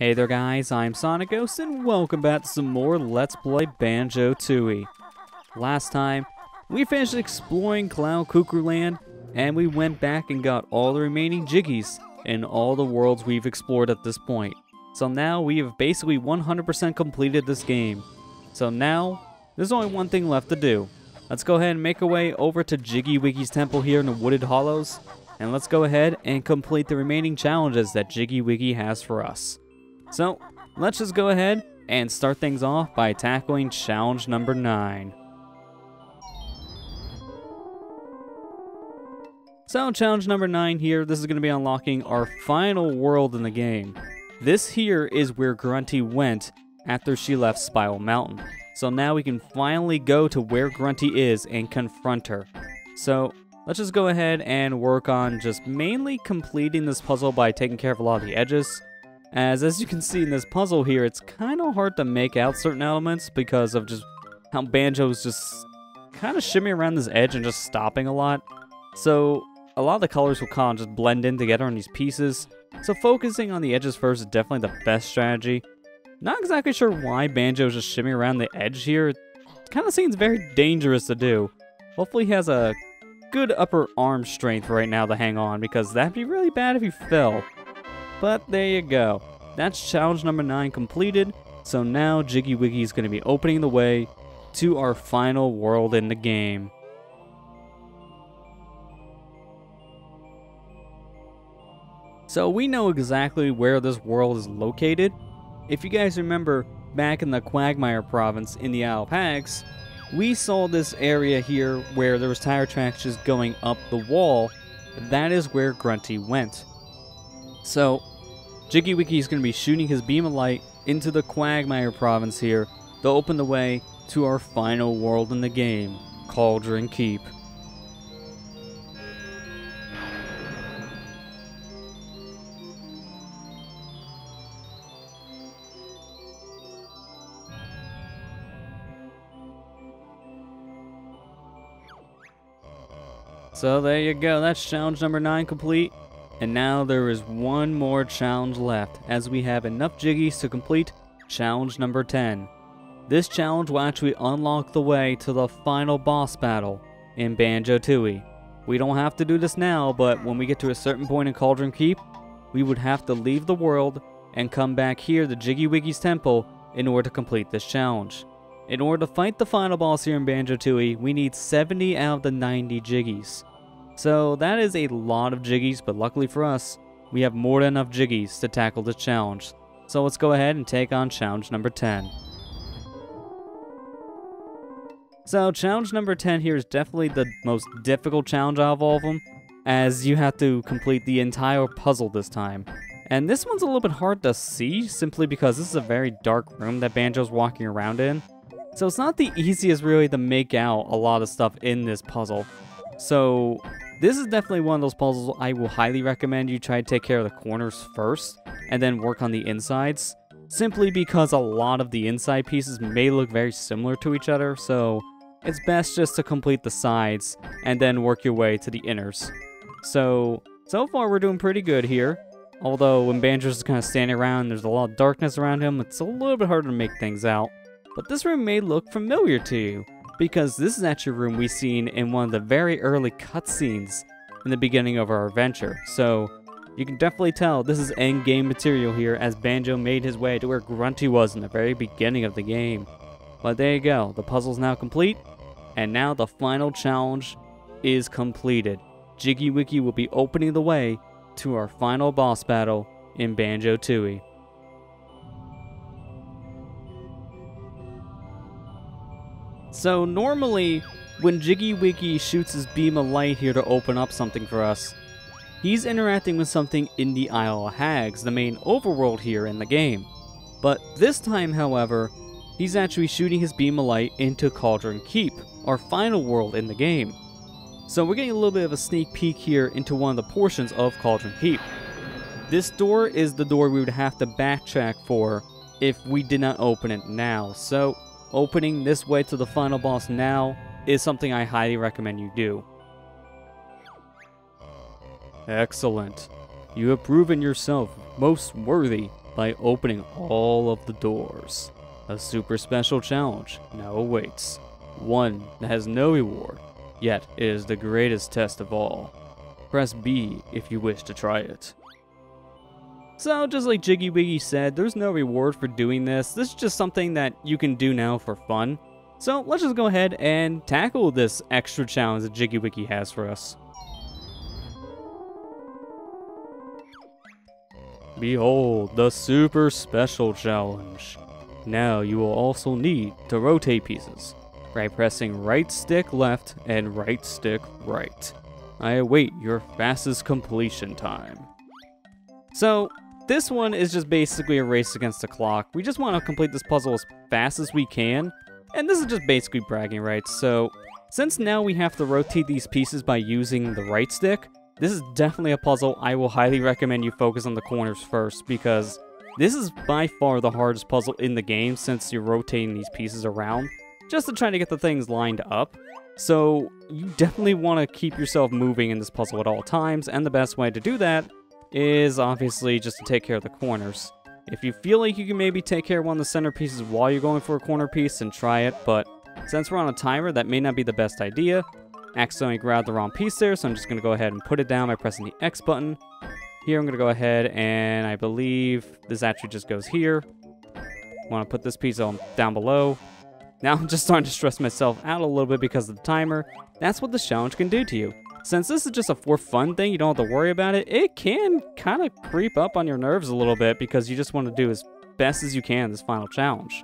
Hey there guys, I'm Sonic Ghost, and welcome back to some more Let's Play Banjo-Tooie. Last time, we finished exploring Cloud Cuckoo Land, and we went back and got all the remaining Jiggies in all the worlds we've explored at this point. So now we have basically 100% completed this game. So now, there's only one thing left to do. Let's go ahead and make our way over to Jiggy Wiggy's temple here in the Wooded Hollows, and let's go ahead and complete the remaining challenges that Jiggy Wiggy has for us. So, let's just go ahead and start things off by tackling challenge number 9. So, challenge number 9 here, this is going to be unlocking our final world in the game. This here is where Grunty went after she left Spiral Mountain. So now we can finally go to where Grunty is and confront her. So, let's just go ahead and work on just mainly completing this puzzle by taking care of a lot of the edges. As you can see in this puzzle here, it's kind of hard to make out certain elements because of just how Banjo is just kind of shimmying around this edge and just stopping a lot. So a lot of the colors will kind of just blend in together on these pieces. So focusing on the edges first is definitely the best strategy. Not exactly sure why Banjo is just shimmying around the edge here. It kind of seems very dangerous to do. Hopefully he has a good upper arm strength right now to hang on, because that'd be really bad if he fell. But there you go. That's challenge number 9 completed. So now Jiggy Wiggy is going to be opening the way to our final world in the game. So we know exactly where this world is located. If you guys remember back in the Quagmire Province in the Isle o' Hags, we saw this area here where there was tire tracks just going up the wall. That is where Grunty went. So, Jiggy Wiggy is going to be shooting his beam of light into the Quagmire Province here to open the way to our final world in the game, Cauldron Keep. So there you go, that's challenge number 9 complete. And now there is one more challenge left, as we have enough Jiggies to complete challenge number 10. This challenge will actually unlock the way to the final boss battle in Banjo-Tooie. We don't have to do this now, but when we get to a certain point in Cauldron Keep, we would have to leave the world and come back here to Jiggy Wiggy's temple in order to complete this challenge. In order to fight the final boss here in Banjo-Tooie, we need 70 out of the 90 Jiggies. So that is a lot of Jiggies, but luckily for us, we have more than enough Jiggies to tackle this challenge. So let's go ahead and take on challenge number 10. So challenge number 10 here is definitely the most difficult challenge out of all of them, as you have to complete the entire puzzle this time. And this one's a little bit hard to see, simply because this is a very dark room that Banjo's walking around in. So it's not the easiest really to make out a lot of stuff in this puzzle. So this is definitely one of those puzzles I will highly recommend you try to take care of the corners first, and then work on the insides, simply because a lot of the inside pieces may look very similar to each other, so it's best just to complete the sides, and then work your way to the inners. So far we're doing pretty good here, although when Banjo's is kind of standing around and there's a lot of darkness around him, it's a little bit harder to make things out, but this room may look familiar to you, because this is actually a room we've seen in one of the very early cutscenes in the beginning of our adventure. So you can definitely tell this is end game material here, as Banjo made his way to where Grunty was in the very beginning of the game. But there you go, the puzzle's now complete, and now the final challenge is completed. Jiggy Wiggy will be opening the way to our final boss battle in Banjo-Tooie. So normally, when Jiggy Wiggy shoots his beam of light here to open up something for us, he's interacting with something in the Isle o' Hags, the main overworld here in the game. But this time, however, he's actually shooting his beam of light into Cauldron Keep, our final world in the game. So we're getting a little bit of a sneak peek here into one of the portions of Cauldron Keep. This door is the door we would have to backtrack for if we did not open it now, so opening this way to the final boss now is something I highly recommend you do. Excellent. You have proven yourself most worthy by opening all of the doors. A super special challenge now awaits, one that has no reward, yet it is the greatest test of all. Press B if you wish to try it. So just like Jiggy Wiggy said, there's no reward for doing this. This is just something that you can do now for fun. So let's just go ahead and tackle this extra challenge that Jiggy Wiggy has for us. Behold, the super special challenge. Now you will also need to rotate pieces by pressing right stick left and right stick right. I await your fastest completion time. So this one is just basically a race against the clock. We just want to complete this puzzle as fast as we can. And this is just basically bragging rights. So since now we have to rotate these pieces by using the right stick, this is definitely a puzzle I will highly recommend you focus on the corners first, because this is by far the hardest puzzle in the game since you're rotating these pieces around just to try to get the things lined up. So you definitely want to keep yourself moving in this puzzle at all times, and the best way to do that is obviously just to take care of the corners. If you feel like you can maybe take care of one of the center pieces while you're going for a corner piece, then try it, but since we're on a timer, that may not be the best idea. Accidentally grabbed the wrong piece there, so I'm just going to go ahead and put it down by pressing the X button. Here I'm going to go ahead and I believe this actually just goes here. I want to put this piece on down below. Now I'm just starting to stress myself out a little bit because of the timer. That's what the challenge can do to you. Since this is just a for fun thing, you don't have to worry about it. It can kind of creep up on your nerves a little bit because you just want to do as best as you can this final challenge.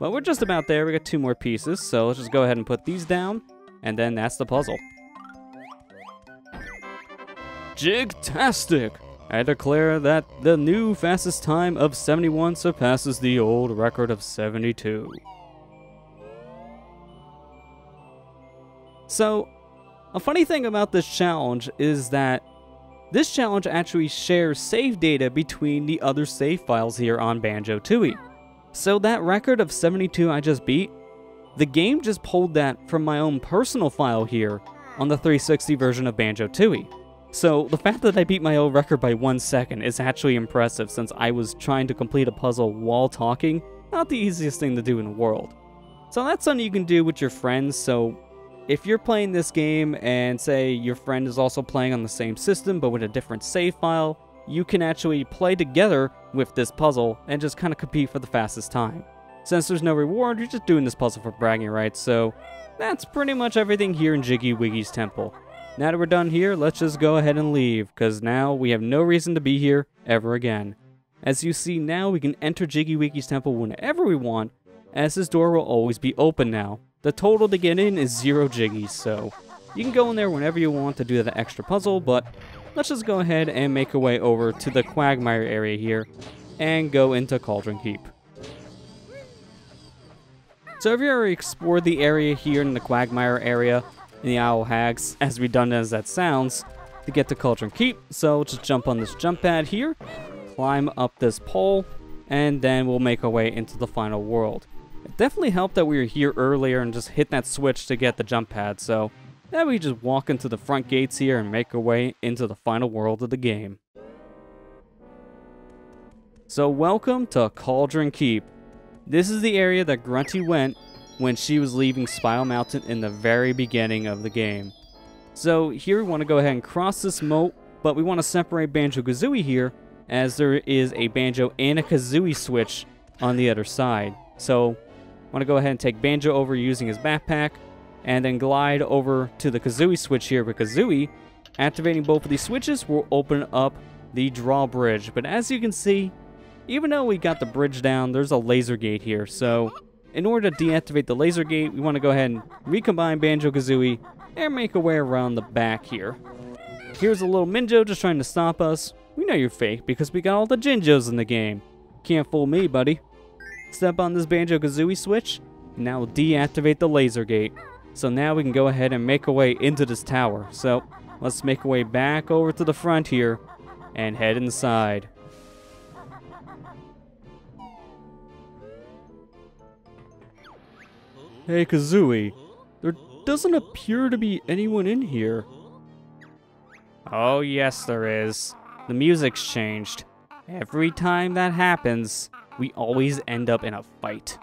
But we're just about there. We got two more pieces, so let's just go ahead and put these down. And then that's the puzzle. Jigtastic! I declare that the new fastest time of 71 surpasses the old record of 72. So, a funny thing about this challenge is that this challenge actually shares save data between the other save files here on Banjo-Tooie. So that record of 72 I just beat, the game just pulled that from my own personal file here on the 360 version of Banjo-Tooie. So the fact that I beat my old record by 1 second is actually impressive, since I was trying to complete a puzzle while talking. Not the easiest thing to do in the world. So that's something you can do with your friends. So if you're playing this game and say your friend is also playing on the same system but with a different save file, you can actually play together with this puzzle and just kind of compete for the fastest time. Since there's no reward, you're just doing this puzzle for bragging rights, so that's pretty much everything here in Jiggy Wiggy's temple. Now that we're done here, let's just go ahead and leave, because now we have no reason to be here ever again. As you see now, we can enter Jiggy Wiggy's temple whenever we want, as this door will always be open now. The total to get in is 0 Jiggies, so you can go in there whenever you want to do that extra puzzle, but let's just go ahead and make our way over to the Quagmire area here, and go into Cauldron Keep. So if you already explored the area here in the Quagmire area, in the Isle o' Hags, as redundant as that sounds, to get to Cauldron Keep, so just jump on this jump pad here, climb up this pole, and then we'll make our way into the final world. It definitely helped that we were here earlier and just hit that switch to get the jump pad, so now we just walk into the front gates here and make our way into the final world of the game. So welcome to Cauldron Keep. This is the area that Grunty went when she was leaving Spiral Mountain in the very beginning of the game. So here we want to go ahead and cross this moat, but we want to separate Banjo-Kazooie here, as there is a Banjo and a Kazooie switch on the other side. So I want to go ahead and take Banjo over using his backpack, and then glide over to the Kazooie switch here with Kazooie. Activating both of these switches will open up the drawbridge, but as you can see, even though we got the bridge down, there's a laser gate here, so in order to deactivate the laser gate, we want to go ahead and recombine Banjo-Kazooie and make our way around the back here. Here's a little Minjo just trying to stop us. We know you're fake because we got all the Jinjos in the game. Can't fool me, buddy. Step on this Banjo-Kazooie switch, and that will deactivate the laser gate. So now we can go ahead and make our way into this tower. So let's make our way back over to the front here and head inside. Hey Kazooie, there doesn't appear to be anyone in here. Oh yes there is. The music's changed. Every time that happens, we always end up in a fight.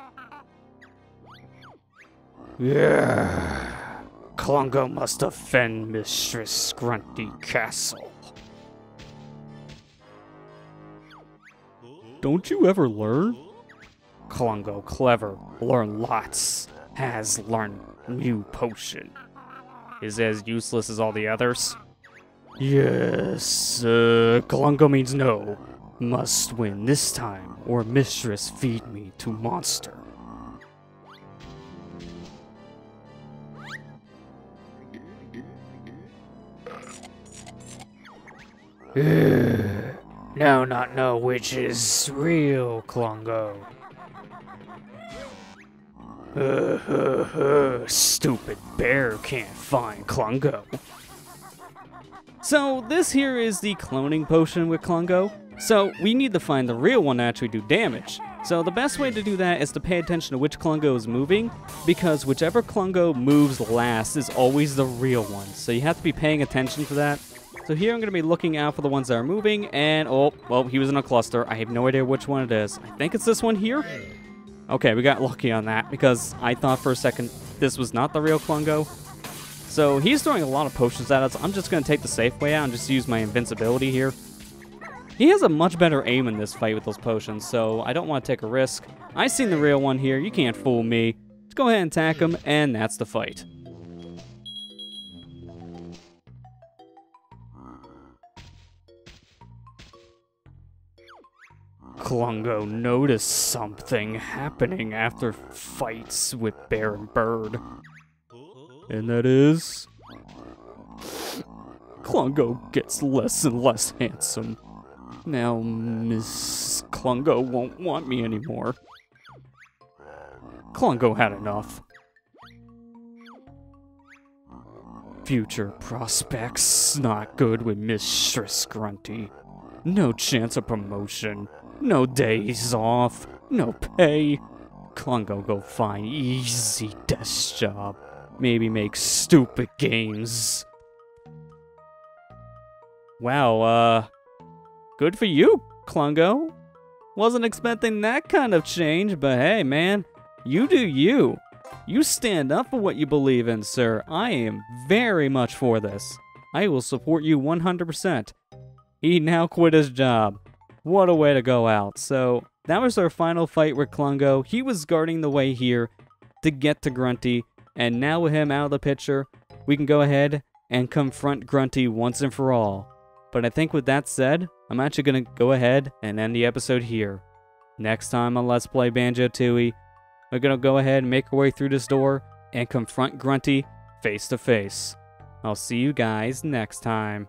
Yeah. Klungo must defend Mistress Grunty Castle. Don't you ever learn? Klungo clever, learn lots, has learned new potion. Is as useless as all the others? Yes, Klungo means no. Must win this time, or Mistress feed me to monster. No, not no, which is real, Klungo. Stupid bear can't find Klungo. So this here is the cloning potion with Klungo. So we need to find the real one to actually do damage. So the best way to do that is to pay attention to which Klungo is moving, because whichever Klungo moves last is always the real one. So you have to be paying attention to that. So here I'm going to be looking out for the ones that are moving, and oh, well, he was in a cluster. I have no idea which one it is. I think it's this one here. Okay, we got lucky on that, because I thought for a second this was not the real Klungo. So he's throwing a lot of potions at us. I'm just going to take the safe way out and just use my invincibility here. He has a much better aim in this fight with those potions, so I don't want to take a risk. I seen the real one here. You can't fool me. Let's go ahead and attack him, and that's the fight. Klungo noticed something happening after fights with Bear and Bird. And that is... Klungo gets less and less handsome. Now Miss Klungo won't want me anymore. Klungo had enough. Future prospects not good with Mistress Grunty. No chance of promotion. No days off. No pay. Klungo go find easy desk job. Maybe make stupid games. Wow, good for you, Klungo. Wasn't expecting that kind of change, but hey, man, you do you. You stand up for what you believe in, sir. I am very much for this. I will support you 100%. He now quit his job. What a way to go out. So that was our final fight with Klungo. He was guarding the way here to get to Grunty, and now with him out of the picture, we can go ahead and confront Grunty once and for all. But I think with that said, I'm actually going to go ahead and end the episode here. Next time on Let's Play Banjo-Tooie, we're going to go ahead and make our way through this door and confront Grunty face to face. I'll see you guys next time.